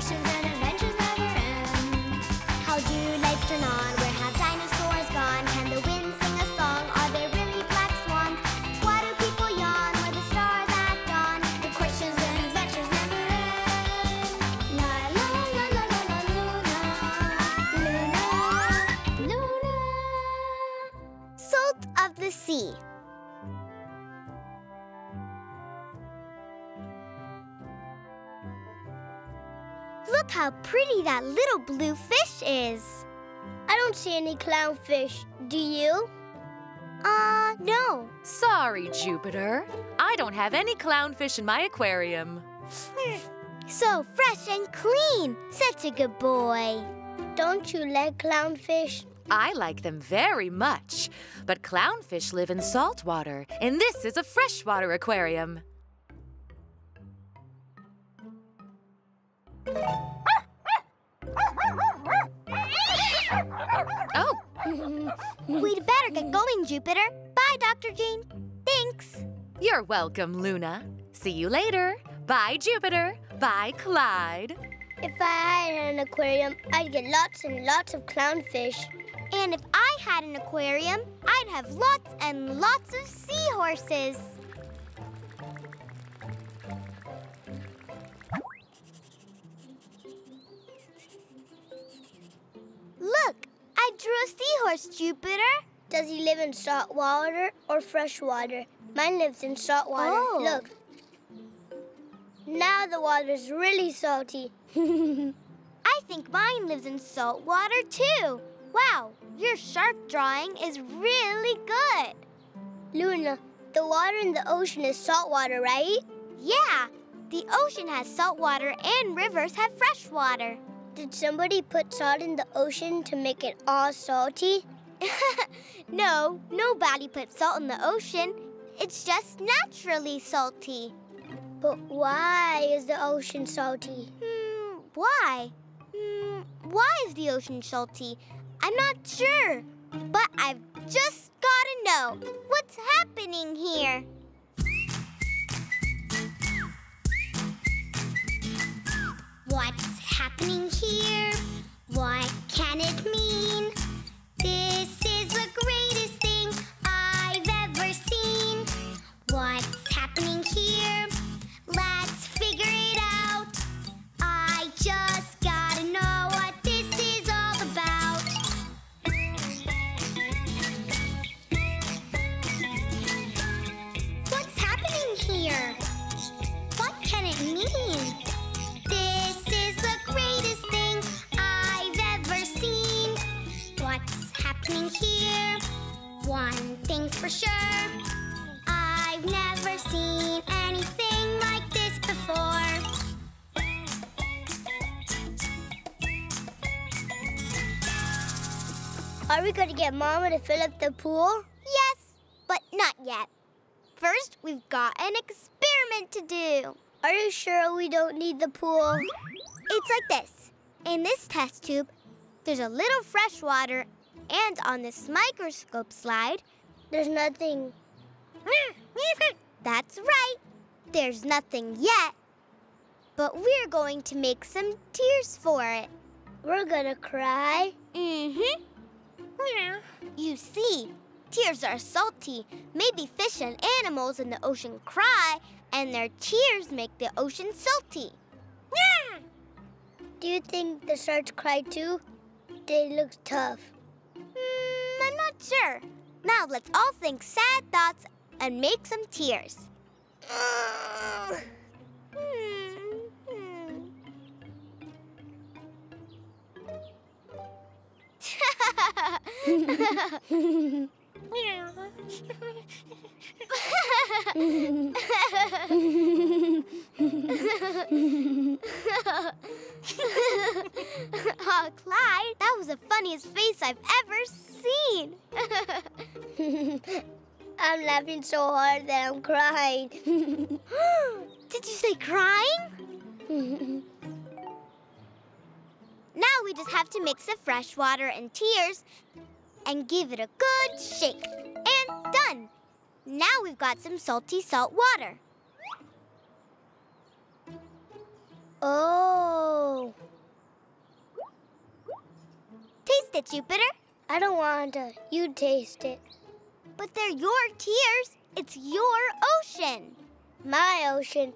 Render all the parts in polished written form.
questions and adventures never end. How do lights turn on? Where have dinosaurs gone? Can the wind sing a song? Are there really black swans? Why do people yawn? Were the stars at dawn? The questions and adventures never end. La la la la la la Luna, Luna, Luna. Salt of the sea. Look how pretty that little blue fish is. I don't see any clownfish, do you? No. Sorry, Jupiter. I don't have any clownfish in my aquarium. So fresh and clean. Such a good boy. Don't you like clownfish? I like them very much. But clownfish live in salt water, and this is a freshwater aquarium. Oh! We'd better get going, Jupiter. Bye, Dr. Jean. Thanks. You're welcome, Luna. See you later. Bye, Jupiter. Bye, Clyde. If I had an aquarium, I'd get lots and lots of clownfish. And if I had an aquarium, I'd have lots and lots of seahorses. Look, I drew a seahorse, Jupiter. Does he live in salt water or fresh water? Mine lives in salt water. Oh. Look. Now the water's really salty. I think mine lives in salt water, too. Wow, your shark drawing is really good. Luna, the water in the ocean is salt water, right? Yeah, the ocean has salt water and rivers have fresh water. Did somebody put salt in the ocean to make it all salty? No, nobody put salt in the ocean. It's just naturally salty. But why is the ocean salty? Why? Why is the ocean salty? I'm not sure, but I've just got to know what's happening here. What's happening here? What can it mean? This is the greatest thing I've ever seen. What's happening here? Let's figure it out. I just gotta know what this is all about. What's happening here? What can it mean? Here, one thing's for sure, I've never seen anything like this before. Are we going to get Mama to fill up the pool? Yes, but not yet. First, we've got an experiment to do. Are you sure we don't need the pool? It's like this. In this test tube, there's a little fresh water. And on this microscope slide, there's nothing. That's right. There's nothing yet. But we're going to make some tears for it. We're gonna cry? Mm-hmm. Yeah. You see, tears are salty. Maybe fish and animals in the ocean cry, and their tears make the ocean salty. Yeah. Do you think the sharks cry too? They look tough. I'm not sure. Now let's all think sad thoughts and make some tears. Oh, Clyde, that was the funniest face I've ever seen. I'm laughing so hard that I'm crying. Did you say crying? Now we just have to mix the fresh water and tears and give it a good shake. And done! Now we've got some salty salt water. Oh! it, Jupiter. I don't want to. You taste it. But they're your tears. It's your ocean. My ocean.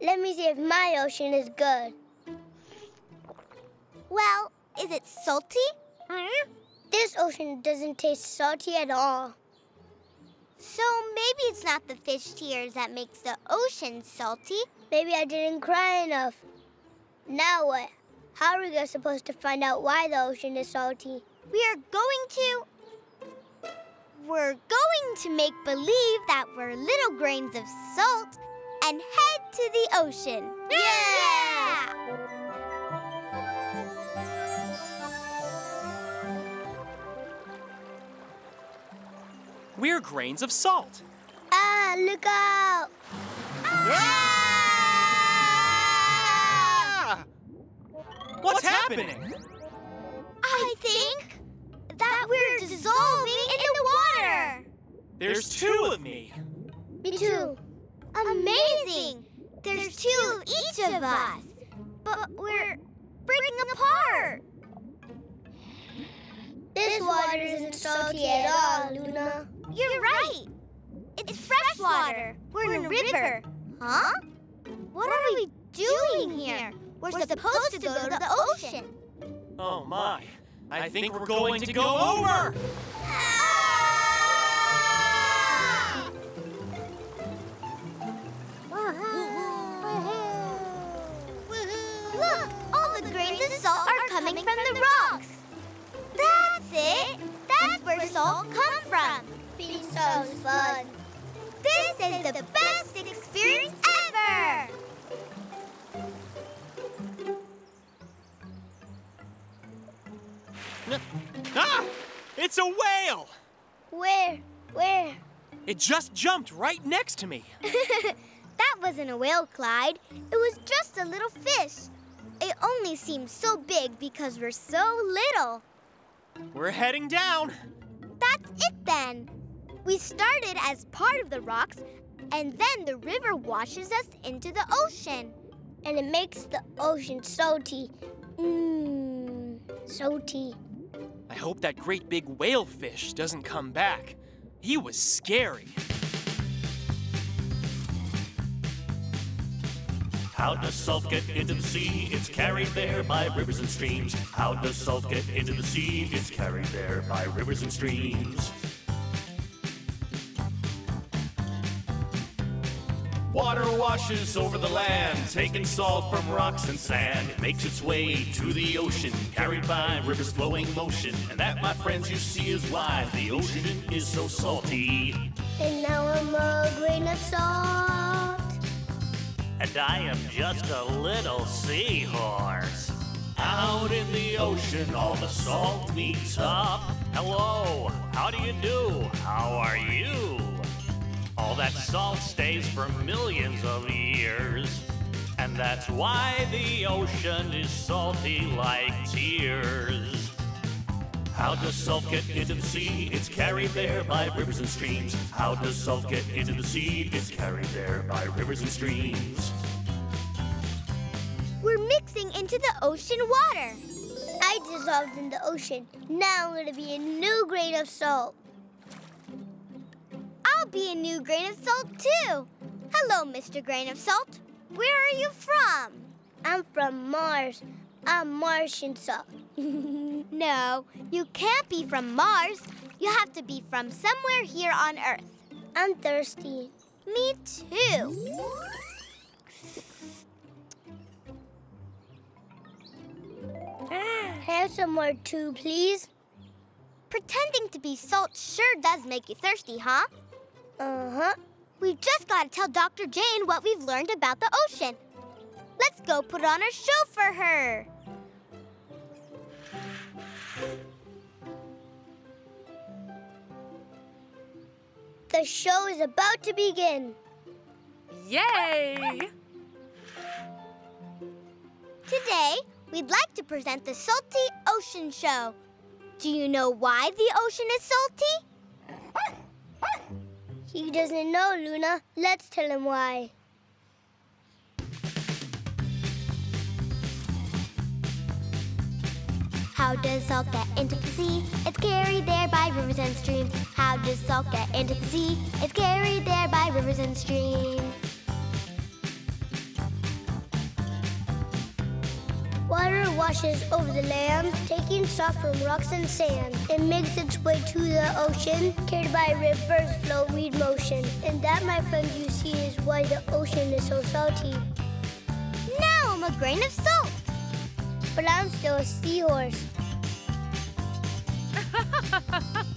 Let me see if my ocean is good. Well, is it salty? This ocean doesn't taste salty at all. So maybe it's not the fish tears that makes the ocean salty. Maybe I didn't cry enough. Now what? How are we supposed to find out why the ocean is salty? We're going to make believe that we're little grains of salt and head to the ocean. Yeah! We're grains of salt. Ah, look out! Ah! What's happening? I think that we're dissolving in the water. There's two of me. Me too. Amazing! There's two of each of us. But we're breaking apart. This water isn't salty at all, Luna. You're right. It's fresh water. We're in a river. Huh? What are we doing here? We're supposed to go to the ocean. Oh, my. I think we're going to go over. Ah! Look, all the grains of salt are coming from the rocks. That's it. That's where salt comes from. Being so fun. This is the best experience ever. Ah! It's a whale. Where? Where? It just jumped right next to me. That wasn't a whale, Clyde. It was just a little fish. It only seems so big because we're so little. We're heading down. That's it, then. We started as part of the rocks, and then the river washes us into the ocean. And it makes the ocean salty. Mmm, salty. I hope that great big whale fish doesn't come back. He was scary. How does salt get into the sea? It's carried there by rivers and streams. How does salt get into the sea? It's carried there by rivers and streams. Water washes over the land, taking salt from rocks and sand. It makes its way to the ocean, carried by rivers flowing motion. And that, my friends, you see is why the ocean is so salty. And now I'm a grain of salt. And I am just a little seahorse. Out in the ocean, all the salt meets up. Hello, how do you do? How are you? All that salt stays for millions of years. And that's why the ocean is salty like tears. How does salt get into the sea? It's carried there by rivers and streams. How does salt get into the sea? It's carried there by rivers and streams. We're mixing into the ocean water. I dissolved in the ocean. Now I'm gonna be a new grain of salt. I'll be a new grain of salt too. Hello, Mr. Grain of Salt. Where are you from? I'm from Mars. I'm Martian salt. No, you can't be from Mars. You have to be from somewhere here on Earth. I'm thirsty. Me too. Have some more too, please. Pretending to be salt sure does make you thirsty, huh? Uh-huh. We've just got to tell Dr. Jane what we've learned about the ocean. Let's go put on a show for her. The show is about to begin. Yay! Today, we'd like to present the Salty Ocean Show. Do you know why the ocean is salty? He doesn't know, Luna. Let's tell him why. How How does salt get into the sea? It's carried there by rivers and streams. How does salt get into the sea? It's carried there by rivers and streams. Water washes over the land, taking salt from rocks and sand. It makes its way to the ocean, carried by rivers' flowing motion. And that, my friends, you see, is why the ocean is so salty. Now I'm a grain of salt, but I'm still a seahorse.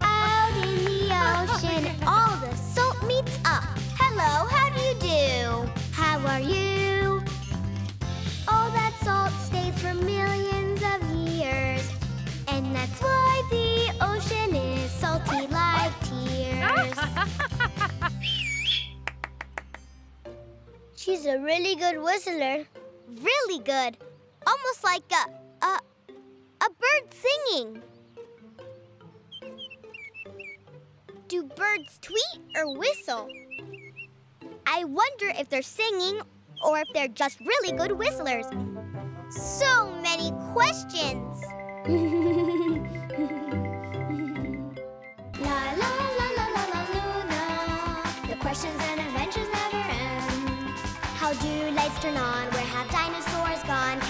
Out in the ocean, all the salt meets up. Hello, how do you do? How are you? All that salt stays for millions of years, and that's why the ocean is salty like tears. She's a really good whistler. Really good. Almost like a bird singing. Do birds tweet or whistle? I wonder if they're singing or if they're just really good whistlers. So many questions. La la la la la la Luna. The questions and adventures never end. How do lights turn on? Where have dinosaurs gone?